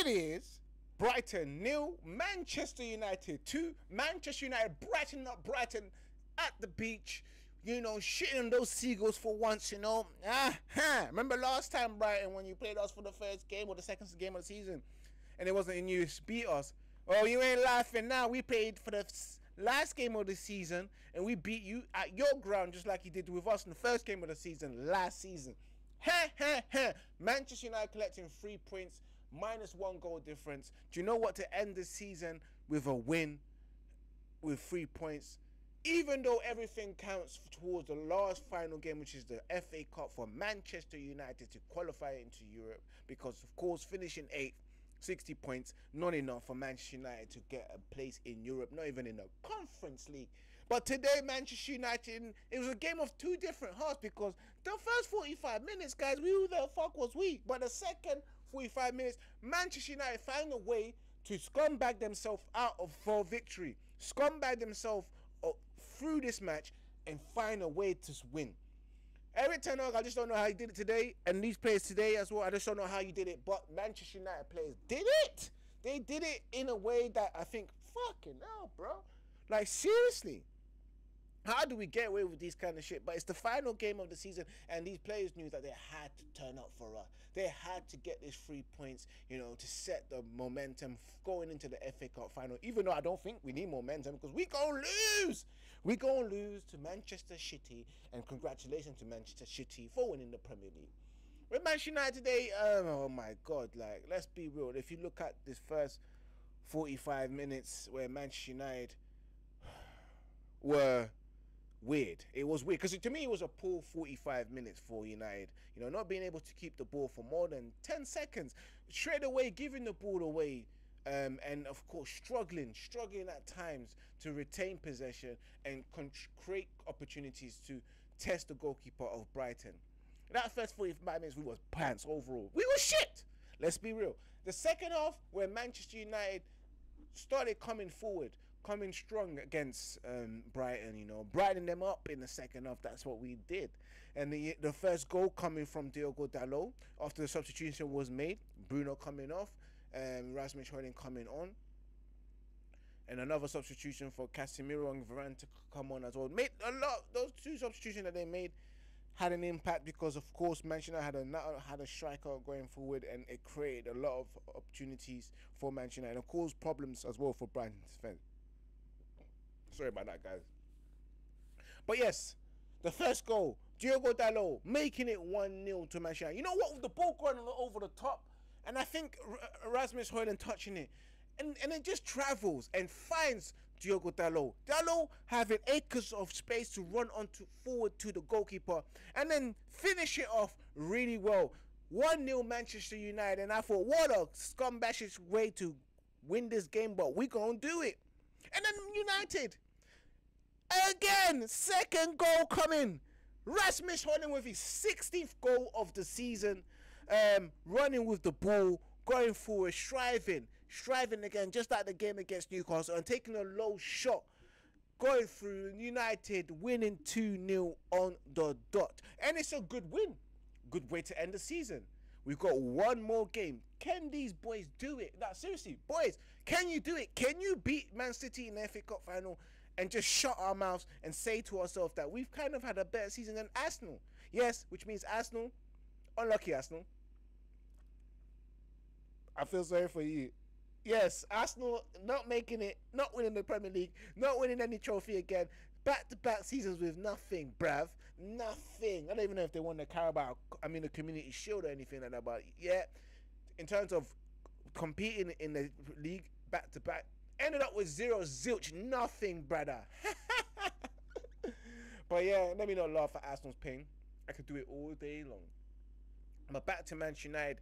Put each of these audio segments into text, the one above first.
It is Brighton 0, Manchester United 2. Manchester United brighten up Brighton at the beach. You know, shitting on those seagulls for once, you know. Remember last time, Brighton, when you played us for the first game or the second game of the season, and it wasn't in you beat us. Oh, you ain't laughing now. We played for the last game of the season, and we beat you at your ground just like you did with us in the first game of the season last season. Manchester United collecting 3 points, -1 goal difference. Do you know what? To end the season with a win, with 3 points. Even though everything counts towards the last final game, which is the FA Cup, for Manchester United to qualify into Europe, because of course finishing 8th, 60 points, not enough for Manchester United to get a place in Europe, not even in the Conference League. But today, Manchester United, it was a game of two different hearts, because the first 45 minutes, guys, who the fuck was we? But the second 45 minutes, Manchester United found a way to scumbag themselves out of for victory, scumbag themselves through this match and find a way to win. Erik ten Hag, I just don't know how he did it today, and these players today as well, I just don't know how you did it, but Manchester United players did it. They did it in a way that I think, fucking hell, bro, like seriously, how do we get away with these kind of shit? But it's the final game of the season, and these players knew that they had to turn up for us. They had to get these 3 points, you know, to set the momentum going into the FA Cup final, even though I don't think we need momentum, because we gonna lose. We gonna lose to Manchester City, and congratulations to Manchester City for winning the Premier League. With Manchester United today, oh my God, like, let's be real. If you look at this first 45 minutes where Manchester United were... weird. It was weird, because to me it was a poor 45 minutes for United, you know, not being able to keep the ball for more than 10 seconds straight away, giving the ball away, and of course struggling at times to retain possession and create opportunities to test the goalkeeper of Brighton. That first 45 minutes we was pants overall. We were shit, let's be real. The second half, where Manchester United started coming forward, coming strong against Brighton, you know, brightening them up in the second half. That's what we did. And the first goal coming from Diogo Dalot after the substitution was made. Bruno coming off, Rasmus Højlund coming on, and another substitution for Casemiro and Varane to come on as well. Made a lot. Those two substitutions that they made had an impact, because of course Manchester United had a striker going forward, and it created a lot of opportunities for Manchester United and caused problems as well for Brighton's defense. Sorry about that, guys. But yes, the first goal, Diogo Dalot making it 1-0 to Manchester United. You know what? With the ball going over the top, and I think Rasmus Højlund touching it, and it just travels and finds Diogo Dalot. Dalot having acres of space to run onto forward to the goalkeeper and then finish it off really well. 1-0 Manchester United, and I thought, what a scumbashish way to win this game, but we gonna do it. And then United, again, second goal coming. Rasmus Højlund with his 16th goal of the season, running with the ball, going forward, striving again, just like the game against Newcastle, and taking a low shot, going through. United winning 2-0 on the dot. And it's a good win, good way to end the season. We've got one more game. Can these boys do it? No, seriously, boys, can you do it? Can you beat Man City in the FA Cup final and just shut our mouths and say to ourselves that we've kind of had a better season than Arsenal? Yes, which means Arsenal, unlucky Arsenal. I feel sorry for you. Yes, Arsenal not making it, not winning the Premier League, not winning any trophy again. Back-to-back seasons with nothing, bruv. Nothing. I don't even know if they won the Carabao, I mean the Community Shield or anything like that, but yeah, in terms of competing in the league back-to-back, ended up with zero zilch, nothing, brother. But yeah, let me not laugh at Arsenal's pain. I could do it all day long. But back to Manchester United.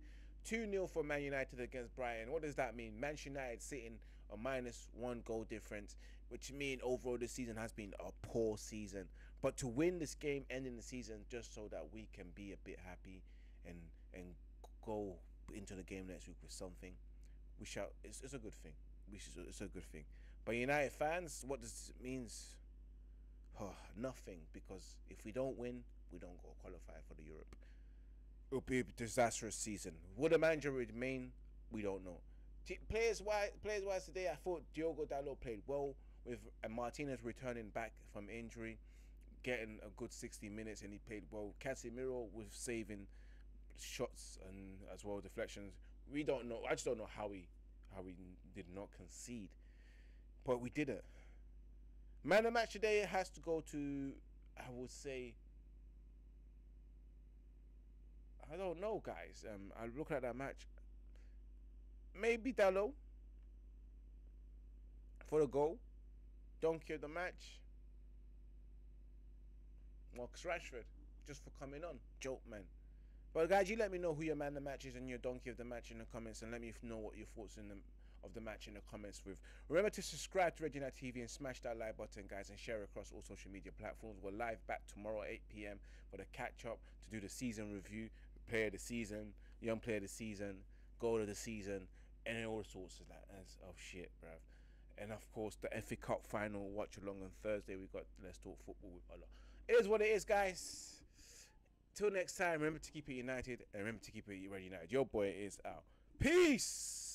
2-0 for Man United against Brighton. What does that mean? Manchester United sitting a -1 goal difference, which means overall this season has been a poor season. But to win this game, ending the season, just so that we can be a bit happy and go into the game next week with something, we shall. It's a good thing. It's a good thing. But United fans, what does it means? Oh, nothing, because if we don't win, we don't go qualify for the Europe. It'll be a disastrous season. Will the manager remain we don't know. Players-wise today, I thought Diogo Dalot played well with Martinez returning back from injury, getting a good 60 minutes, and he played well. Casemiro was saving shots and as well deflections. We don't know. I just don't know how we did not concede, but we didn't. Man of match today has to go to, I would say, I don't know, guys. I look at that match. Maybe Dalot for the goal. Donkey of the match. Marcus Rashford, just for coming on. Joke, man. But guys, you let me know who your man of the match is and your donkey of the match in the comments, and let me know what your thoughts of the match in the comments with. Remember to subscribe to Red United TV and smash that like button, guys, and share across all social media platforms. We're live back tomorrow at 8 PM for the catch up to do the season review, player of the season, young player of the season, goal of the season, and all sorts of that of shit, bruv. And of course, the FA Cup final watch along on Thursday. We got Let's Talk Football with Ola. It is what it is, guys. Till next time, remember to keep it united and remember to keep it Red United. Your boy is out. Peace!